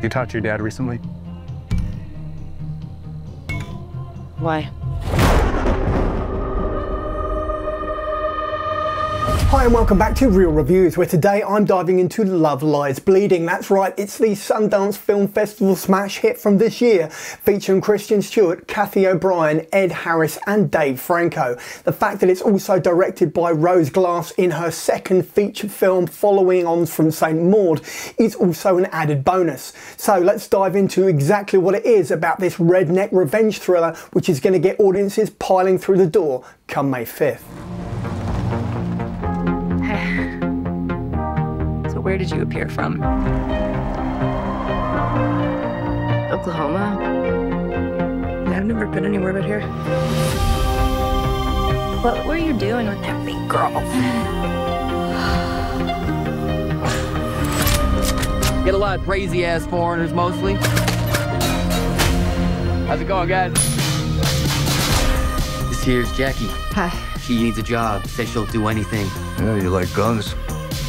You talked to your dad recently? Why? Hi and welcome back to Reel Reviews, where today I'm diving into Love Lies Bleeding. That's right, it's the Sundance Film Festival smash hit from this year, featuring Kristen Stewart, Katy O'Brian, Ed Harris and Dave Franco. The fact that it's also directed by Rose Glass in her second feature film following on from Saint Maud is also an added bonus. So let's dive into exactly what it is about this redneck revenge thriller, which is going to get audiences piling through the door come May 5th. So where did you appear from? Oklahoma? I've never been anywhere but here. What were you doing with that big girl? Get a lot of crazy-ass foreigners, mostly. How's it going, guys? This here's Jackie. Hi. She needs a job. Says she'll do anything. Yeah, you like guns?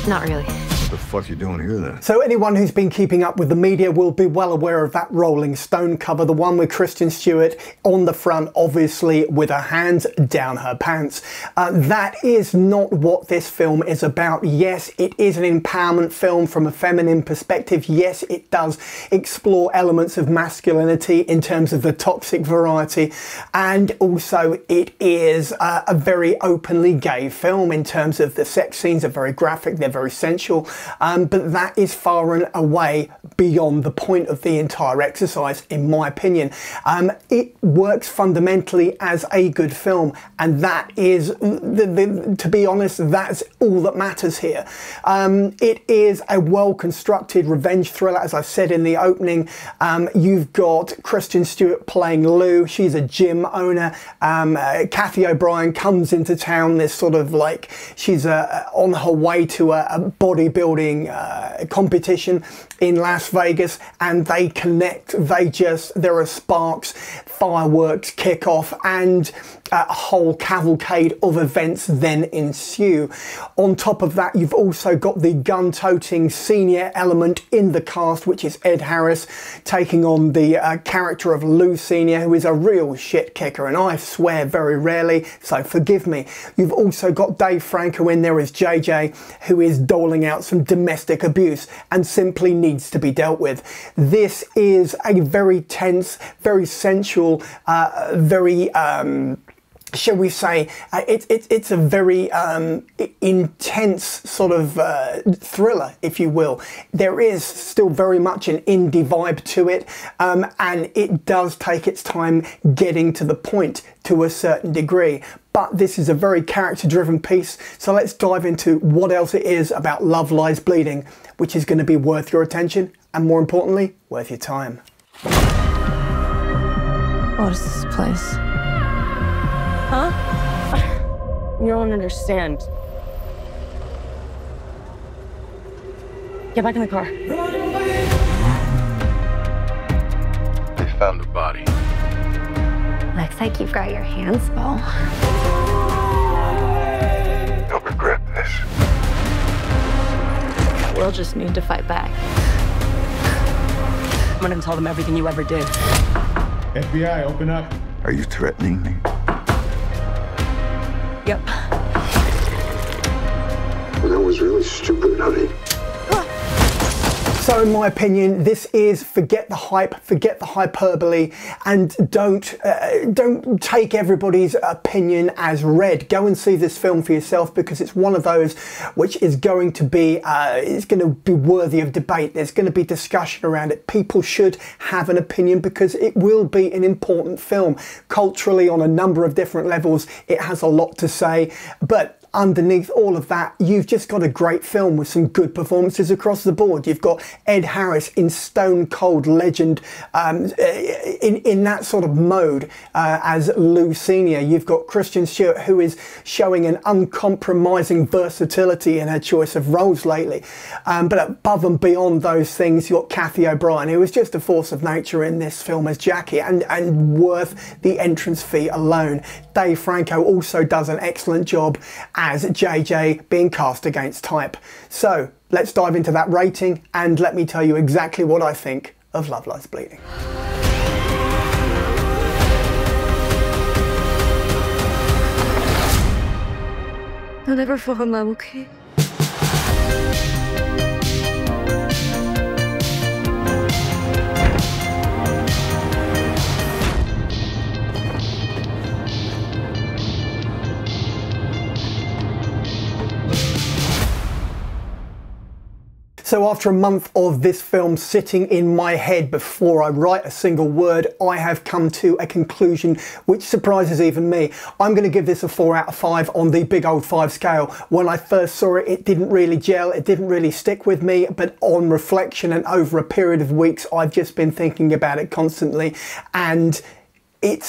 Not really. What the fuck are you doing here then? So anyone who's been keeping up with the media will be well aware of that Rolling Stone cover, the one with Kristen Stewart on the front, obviously with her hands down her pants. That is not what this film is about. Yes, it is an empowerment film from a feminine perspective. Yes, it does explore elements of masculinity in terms of the toxic variety, and also it is a very openly gay film in terms of the sex scenes are very graphic, they're very sensual. But that is far and away beyond the point of the entire exercise, in my opinion. It works fundamentally as a good film, and that is, to be honest, that's all that matters here. It is a well-constructed revenge thriller, as I said in the opening. You've got Kristen Stewart playing Lou. She's a gym owner. Katy O'Brian comes into town. This sort of like, she's on her way to a bodybuilding competition in Las Vegas, and they connect. There are sparks, fireworks kick off, and a whole cavalcade of events then ensue. On top of that, you've also got the gun-toting senior element in the cast, which is Ed Harris, taking on the character of Lou Senior, who is a real shit kicker, and I swear very rarely, so forgive me. You've also got Dave Franco in there as JJ, who is doling out some domestic abuse and simply needs to be dealt with. This is a very tense, very sensual, very... shall we say, it's a very intense sort of thriller, if you will. There is still very much an indie vibe to it, and it does take its time getting to the point to a certain degree. But this is a very character-driven piece, so let's dive into what else it is about Love Lies Bleeding, which is going to be worth your attention, and more importantly, worth your time. What is this place? Huh? You don't understand. Get back in the car. They found a body. Looks like you've got your hands full. You'll regret this. We'll just need to fight back. I'm gonna tell them everything you ever did. FBI, open up. Are you threatening me? Yep. That was really stupid, honey. So in my opinion, this is forget the hype, forget the hyperbole, and don't take everybody's opinion as read. Go and see this film for yourself, because it's one of those which is going to be worthy of debate. There's going to be discussion around it. People should have an opinion, because it will be an important film culturally on a number of different levels. It has a lot to say, but underneath all of that, you've just got a great film with some good performances across the board. You've got Ed Harris in stone cold legend, in that sort of mode as Lou Senior. You've got Kristen Stewart, who is showing an uncompromising versatility in her choice of roles lately. But above and beyond those things, you've got Katy O'Brian, who is just a force of nature in this film as Jackie, and worth the entrance fee alone. Dave Franco also does an excellent job as JJ, being cast against type. So let's dive into that rating, and let me tell you exactly what I think of Love Lies Bleeding. I'll never fall in love, okay? So after a month of this film sitting in my head before I write a single word, I have come to a conclusion which surprises even me. I'm going to give this a 4 out of 5 on the big old 5 scale. When I first saw it, it didn't really gel, it didn't really stick with me, but on reflection and over a period of weeks, I've just been thinking about it constantly, and it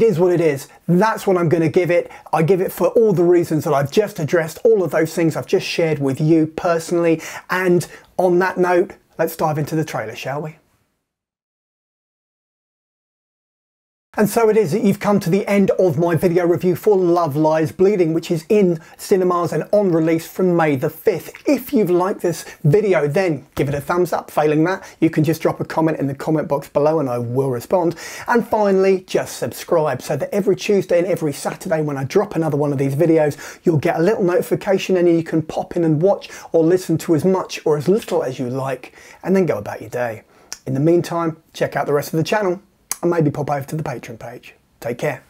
is what it is. That's what I'm going to give it. I give it for all the reasons that I've just addressed, all of those things I've just shared with you personally. And on that note, let's dive into the trailer, shall we? And so it is that you've come to the end of my video review for Love Lies Bleeding, which is in cinemas and on release from May the 5th. If you've liked this video, then give it a thumbs up. Failing that, you can just drop a comment in the comment box below and I will respond. And finally, just subscribe so that every Tuesday and every Saturday when I drop another one of these videos, you'll get a little notification and you can pop in and watch or listen to as much or as little as you like, and then go about your day. In the meantime, check out the rest of the channel, and maybe pop over to the Patreon page. Take care.